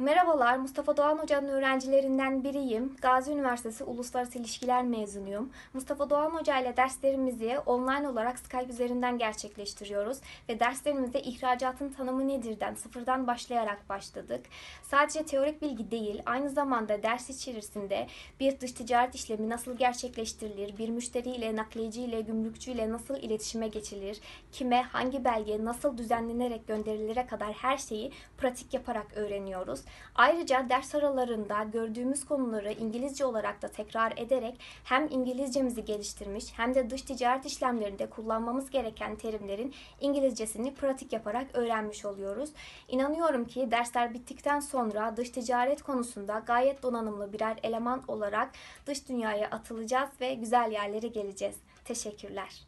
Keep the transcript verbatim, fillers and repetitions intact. Merhabalar, Mustafa Doğan Hoca'nın öğrencilerinden biriyim. Gazi Üniversitesi Uluslararası İlişkiler mezunuyum. Mustafa Doğan Hoca ile derslerimizi online olarak Skype üzerinden gerçekleştiriyoruz ve derslerimizde ihracatın tanımı nedir'den sıfırdan başlayarak başladık. Sadece teorik bilgi değil, aynı zamanda ders içerisinde bir dış ticaret işlemi nasıl gerçekleştirilir, bir müşteriyle, nakliyeciyle, gümrükçüyle nasıl iletişime geçilir, kime, hangi belge nasıl düzenlenerek gönderilere kadar her şeyi pratik yaparak öğreniyoruz. Ayrıca ders aralarında gördüğümüz konuları İngilizce olarak da tekrar ederek hem İngilizcemizi geliştirmiş hem de dış ticaret işlemlerinde kullanmamız gereken terimlerin İngilizcesini pratik yaparak öğrenmiş oluyoruz. İnanıyorum ki dersler bittikten sonra dış ticaret konusunda gayet donanımlı birer eleman olarak dış dünyaya atılacağız ve güzel yerlere geleceğiz. Teşekkürler.